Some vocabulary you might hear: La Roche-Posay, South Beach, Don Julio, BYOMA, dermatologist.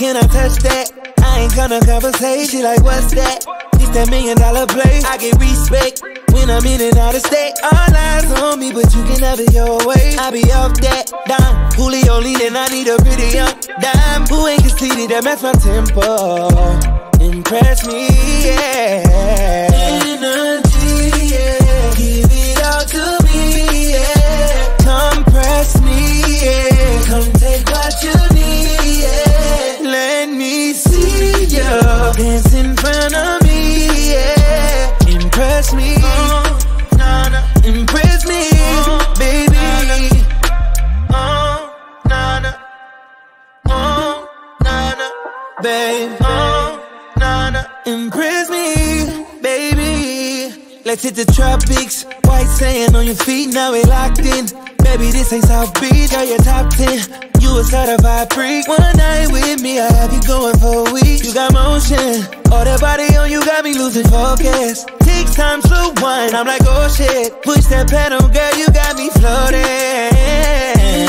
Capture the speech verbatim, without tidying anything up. Can I touch that? I ain't gonna conversate. She like, what's that? It's that million dollar place. I get respect when I'm in and out of state. All eyes on me, but you can have it your way. I be off that Don Julio lean, and I need a pretty young dime who ain't conceited, that match my tempo. Impress me, yeah. Energy, yeah. Give it all to me, yeah. Compress me, yeah. Come take what you need, yeah. Let me see you dance in front of me, yeah. Impress me, uh, nah, nah. Impress me, uh, baby, oh, nah, nah, oh, nah, nah, babe, oh, nah, nah. Impress me, baby. Let's hit the tropics. White sand on your feet, now we locked in. Baby, this ain't South Beach, are your top ten? You a certified freak. One night with me, I have you going for a week. You got motion, all that body on you got me losing focus. Takes time to wind, I'm like, oh shit. Push that pedal, girl, you got me floating.